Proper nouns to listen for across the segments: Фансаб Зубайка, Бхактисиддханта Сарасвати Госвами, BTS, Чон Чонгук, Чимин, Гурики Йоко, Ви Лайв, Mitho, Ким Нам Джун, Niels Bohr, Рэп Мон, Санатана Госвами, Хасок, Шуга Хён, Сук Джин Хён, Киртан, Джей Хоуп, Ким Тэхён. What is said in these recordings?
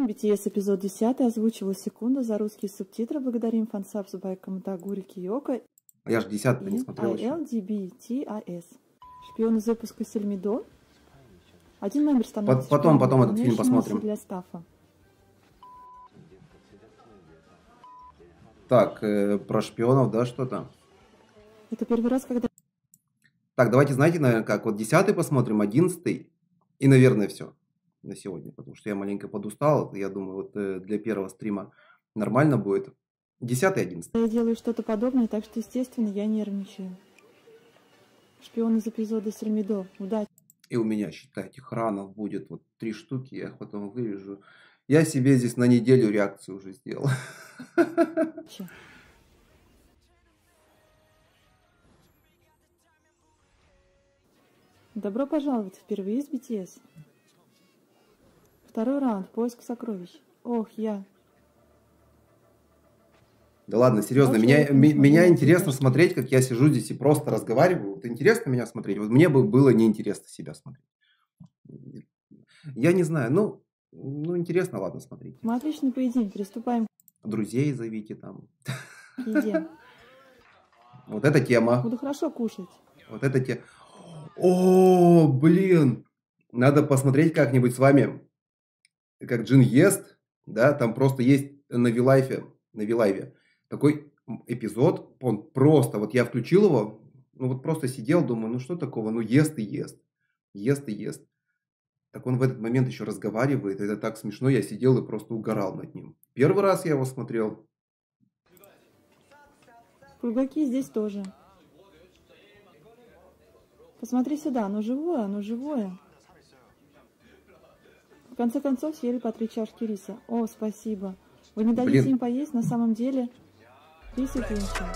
BTS эпизод 10 озвучивала Секунда. За русские субтитры благодарим Фансаб Зубайка, Гурики Йоко. Я же 10-й не смотрел еще. LDBTIS. Шпион из выпуска Сельмидо. Один номер становится. Потом этот фильм посмотрим. Для стафа. Так, про шпионов, да, что-то? Это первый раз, когда... Так, давайте, знаете, наверное, как? Вот 10-й посмотрим, 11-й. И, наверное, все на сегодня. Потому что я маленько подустал. Я думаю, вот для первого стрима нормально будет. 10-й, 11-й. Я делаю что-то подобное, так что, естественно, я нервничаю. Шпион из эпизода Сельмидо. Удачи. И у меня, считайте, хранов будет вот 3 штуки. Я их потом вырежу. Я себе здесь на неделю реакцию уже сделал. Добро пожаловать впервые из BTS. Второй раунд. Поиск сокровищ. Ох, я. Да ладно, серьезно. Меня интересно смотреть, как я сижу здесь и просто разговариваю. Вот интересно меня смотреть. Вот мне бы было неинтересно себя смотреть. Я не знаю. Ну, интересно, ладно, смотрите. Мы отличный поединок, приступаем. Друзей зовите там. Едем. Вот эта тема. Буду хорошо кушать. Вот эта тема. О, блин. Надо посмотреть как-нибудь с вами, как Джин ест. Да, там просто есть на Ви Лайве, такой эпизод. Он просто, вот я включил его, ну вот просто сидел, думаю, ну что такого, ну ест и ест. Ест и ест. Так он в этот момент еще разговаривает. Это так смешно. Я сидел и просто угорал над ним. Первый раз я его смотрел. Кругаки здесь тоже. Посмотри сюда. Оно живое, оно живое. В конце концов съели по 3 чашки риса. О, спасибо. Вы не даете им поесть. На самом деле рис и тынчик.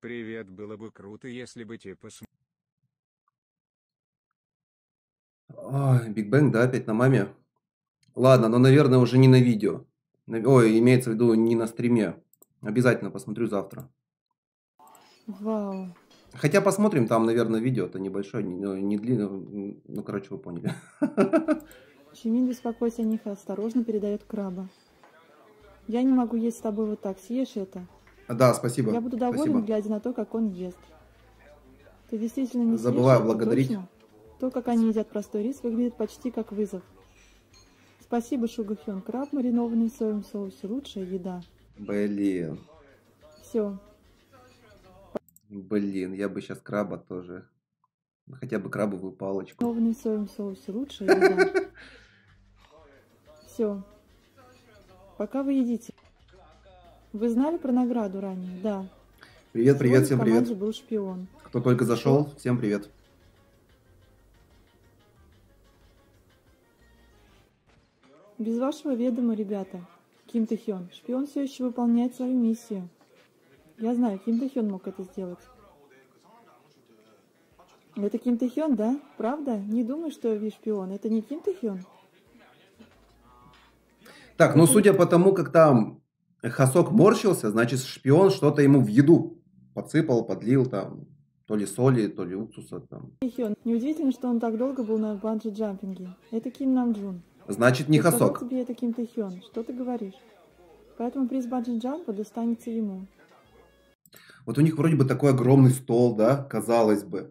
Привет, было бы круто, если бы тебе посмотрели. Биг Бэнг, да, опять на маме. Ладно, но, наверное, уже не на видео. Ой, имеется в виду не на стриме. Обязательно посмотрю завтра. Вау. Хотя посмотрим, там, наверное, видео-то небольшое, не длинное. Ну, короче, вы поняли. Чимин, беспокойся о них, осторожно передает краба. Я не могу есть с тобой вот так, съешь это. Да, спасибо. Я буду доволен, спасибо, глядя на то, как он ест. Ты действительно не забываю благодарить. Точно? То, как они едят простой рис, выглядит почти как вызов. Спасибо, Шуга Хён. Краб, маринованный в соевом соусе. Лучшая еда. Блин. Все. Блин, я бы сейчас краба тоже. Хотя бы крабовую палочку. Маринованный в соевом соусе. Лучшая еда. Все. Пока вы едите. Вы знали про награду ранее? Да. Привет, привет, всем привет. Был шпион. Кто только зашел, всем привет. Без вашего ведома, ребята. Ким Тэхён. Шпион все еще выполняет свою миссию. Я знаю, Ким Тэхён мог это сделать. Это Ким Тэхён, да? Правда? Не думаю, что Ви шпион. Это не Ким Тэхён? Так, ну судя по тому, как там Хасок морщился, значит шпион что-то ему в еду подсыпал, подлил там, то ли соли, то ли уксуса там. Неудивительно, что он так долго был на банджи-джампинге. Это Ким Нам Джун. Значит, не Хасок. Сказал тебе это Ким Тэхён, что ты говоришь? Поэтому приз банджи-джампа достанется ему. Вот у них вроде бы такой огромный стол, да, казалось бы.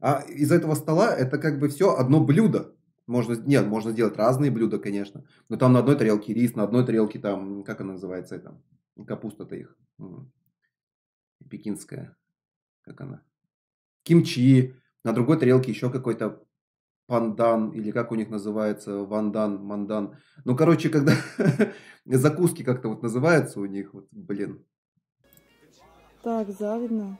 А из этого стола это как бы все одно блюдо. Можно сделать разные блюда, конечно. Но там на одной тарелке рис, на одной тарелке там, как она называется, это, капуста-то их. Пекинская. Как она? Кимчи. На другой тарелке еще какой-то пандан, или как у них называется, вандан, мандан. Ну, короче, когда закуски как-то вот называются у них, вот, блин. Так, завидно.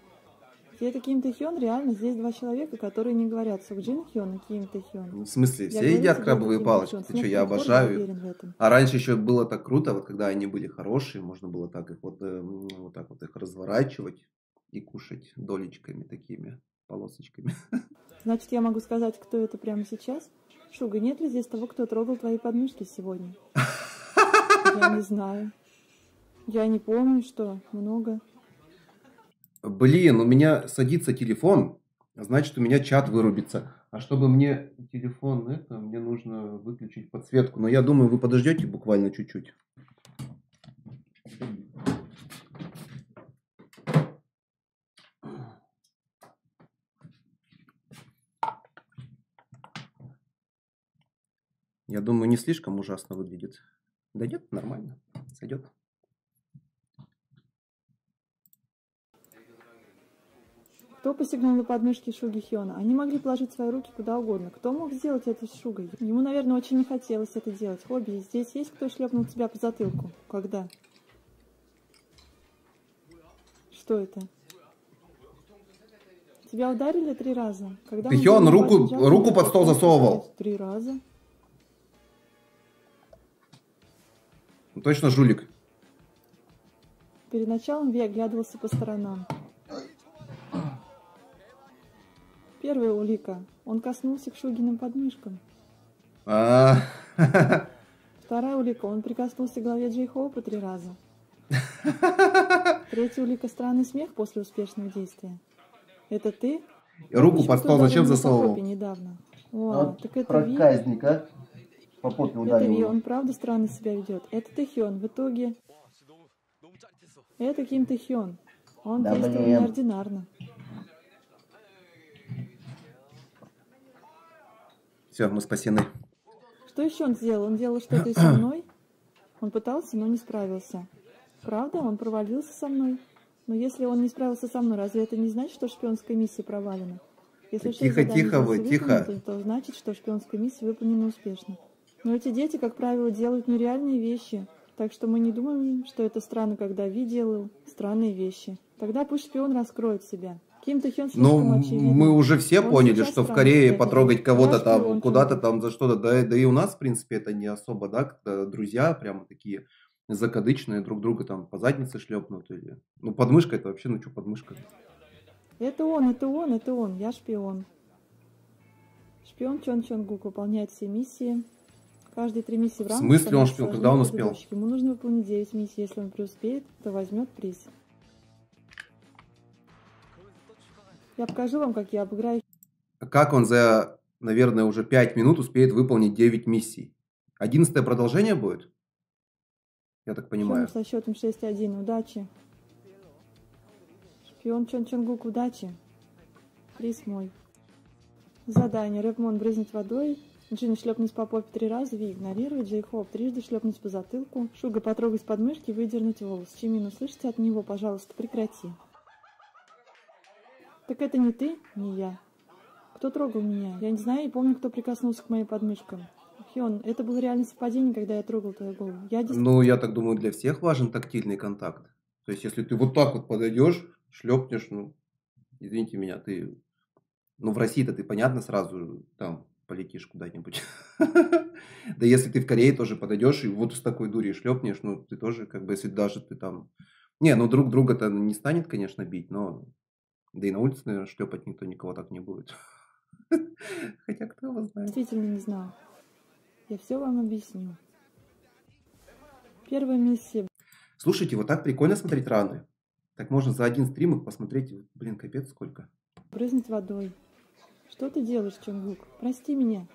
И это Ким Тэхён, реально, здесь 2 человека, которые не говорят. Сук Джин Хён и Ким Тэхён. В смысле, все едят крабовые палочки? Ты что, я обожаю. А раньше еще было так круто, вот когда они были хорошие, можно было так их вот так вот их разворачивать и кушать долечками такими, полосочками. Значит, я могу сказать, кто это прямо сейчас? Шуга, нет ли здесь того, кто трогал твои подмышки сегодня? Я не знаю. Я не помню, что много... блин, у меня садится телефон, значит, у меня чат вырубится. А чтобы мне телефон, мне нужно выключить подсветку. Но я думаю, вы подождете буквально чуть-чуть. Я думаю, не слишком ужасно выглядит. Да нет, нормально, сойдет. Кто посягнул на подмышки Шуги Хёна? Они могли положить свои руки куда угодно. Кто мог сделать это с Шугой? Ему, наверное, очень не хотелось это делать. Хобби, здесь есть кто шлепнул тебя по затылку? Когда? Что это? Тебя ударили 3 раза? Когда Хён руку под стол засовывал. 3 раза? Точно жулик. Перед началом Ви оглядывался по сторонам. Первая улика. Он коснулся к Шугиным подмышкам. Вторая улика. Он прикоснулся к голове Джей Хоупа 3 раза. Третья улика. Странный смех после успешного действия. Это ты? Руку под стол зачем засовывал? Недавно. О, так это Ви. Проказник, а? По попе ударил. Это Ви. Он правда странно себя ведет. Это Тэхён. В итоге... Это Ким Тэхён. Он действовал неординарно. Все, мы спасены. Что еще он сделал? Он делал что-то со мной. Он пытался, но не справился. Правда, он провалился со мной. Но если он не справился со мной, разве это не значит, что шпионская миссия провалена? Если тихо, то значит, что шпионская миссия выполнена успешно. Но эти дети, как правило, делают нереальные вещи. Так что мы не думаем, что это странно, когда Ви делал странные вещи. Тогда пусть шпион раскроет себя. Ну, мы уже все поняли, что в Корее потрогать кого-то там, куда-то там, за что-то, да и у нас, в принципе, это не особо, да, друзья прямо такие закадычные, друг друга там по заднице шлепнут или... Ну, подмышка это вообще, ну что подмышка? Это он, это он, это он, я шпион. Шпион Чон Чонгук выполняет все миссии, каждые 3 миссии в рамках... В смысле он шпион? Когда он успел? Ему нужно выполнить 9 миссий, если он преуспеет, то возьмет приз. Я покажу вам, как я обыграю. Как он за, наверное, уже 5 минут успеет выполнить 9 миссий? 11-е продолжение будет? Я так понимаю. Шпион со счетом 6-1. Удачи. Шпион Чон Чонгук, удачи. Приз мой. Задание. Рэп Мон брызнуть водой. Джин шлепнуть по попе 3 раза. Ви игнорирует. Джей Хоуп 3-ды шлепнуть по затылку. Шуга потрогать подмышки, выдернуть волос. Чимин, услышите от него, пожалуйста, прекрати. Так это не ты, не я. Кто трогал меня? Я не знаю и помню, кто прикоснулся к моей подмышкам. Хён, это было реально совпадение, когда я трогал твою голову. Я действительно... Ну, я так думаю, для всех важен тактильный контакт. То есть, если ты вот так вот подойдешь, шлепнешь, ну, извините меня, ты... Ну, в России-то ты, понятно, сразу там полетишь куда-нибудь. Да если ты в Корее тоже подойдешь и вот с такой дурью шлепнешь, ну, ты тоже, как бы, если даже ты там... Не, ну, друг друга-то не станет, конечно, бить, но... Да и на улице, наверное, шлепать никто никого так не будет. Хотя кто его знает. Действительно не знал. Я все вам объясню. Первая миссия. Слушайте, вот так прикольно смотреть раны. Так можно за 1 стрим их посмотреть. Блин, капец, сколько. Брызнуть водой. Что ты делаешь, Чонгук? Прости меня.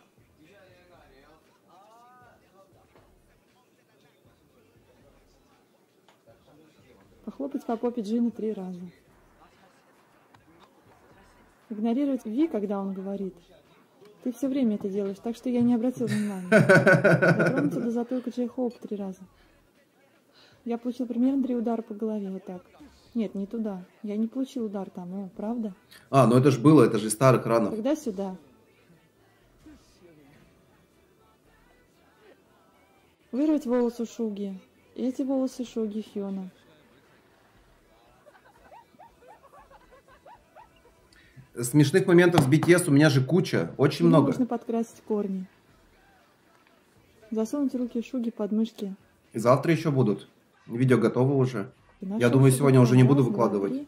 Похлопать по попе Джина 3 раза. Игнорировать Ви, когда он говорит. Ты все время это делаешь, так что я не обратил внимания. Дотронуться до затылка Джей Хоуп 3 раза. Я получил примерно 3 удара по голове, вот так. Нет, не туда. Я не получил удар там, о, правда? А, ну это же было, это же из старых ранов. Тогда сюда. Вырвать волосы Шуги. Эти волосы Шуги Хёна. Смешных моментов с BTS у меня же куча, очень много. Нужно подкрасить корни. Засунуть руки Шуги под мышки. И завтра еще будут. Видео готово уже. Я думаю, сегодня уже не буду выкладывать.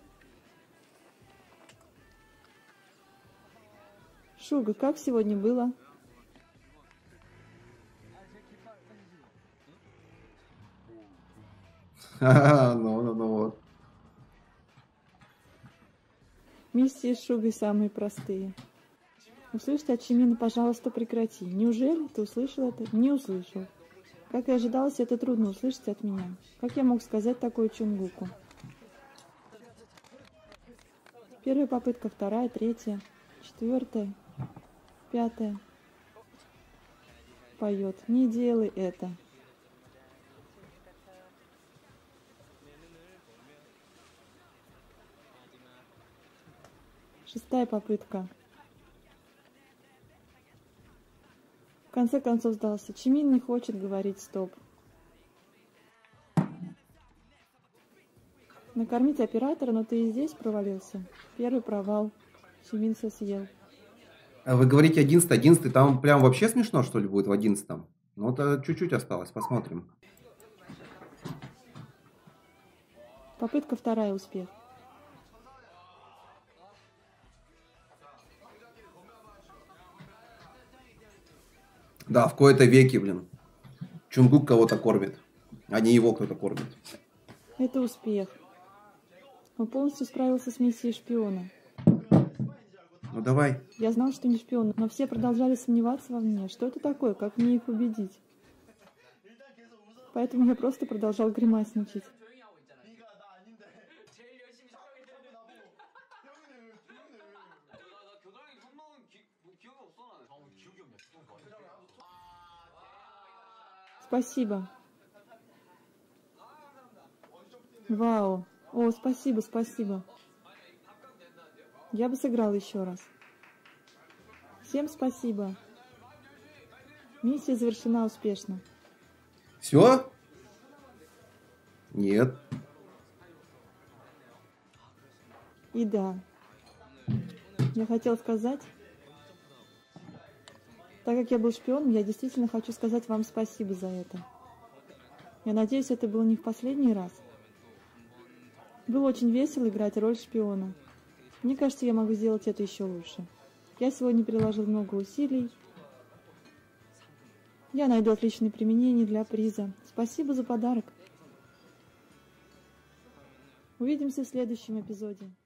Шуга, как сегодня было? Ну вот. Миссии Шуги самые простые. Услышать от Чимина, пожалуйста, прекрати. Неужели ты услышал это? Не услышал. Как и ожидалось, это трудно услышать от меня. Как я мог сказать такое Чонгуку? Первая попытка, вторая, третья, четвертая, пятая. Поет. Не делай это. Шестая попытка. В конце концов сдался. Чимин не хочет говорить «стоп». Накормить оператора, но ты и здесь провалился. Первый провал. Чимин все съел. А вы говорите 11-11, там прям вообще смешно, что ли, будет в 11-м? Ну, это чуть-чуть осталось, посмотрим. Попытка вторая, успех. Да, в кои-то веки, блин. Чонгук кого-то кормит, а не его кто-то кормит. Это успех. Он полностью справился с миссией шпиона. Ну давай. Я знал, что не шпион, но все продолжали сомневаться во мне. Что это такое? Как мне их убедить? Поэтому я просто продолжал гримасничать. Спасибо. Вау. О, спасибо, спасибо. Я бы сыграл еще раз. Всем спасибо. Миссия завершена успешно. Все? Нет. И да. Я хотел сказать... Так как я был шпионом, я действительно хочу сказать вам спасибо за это. Я надеюсь, это было не в последний раз. Было очень весело играть роль шпиона. Мне кажется, я могу сделать это еще лучше. Я сегодня приложил много усилий. Я найду отличные применения для приза. Спасибо за подарок. Увидимся в следующем эпизоде.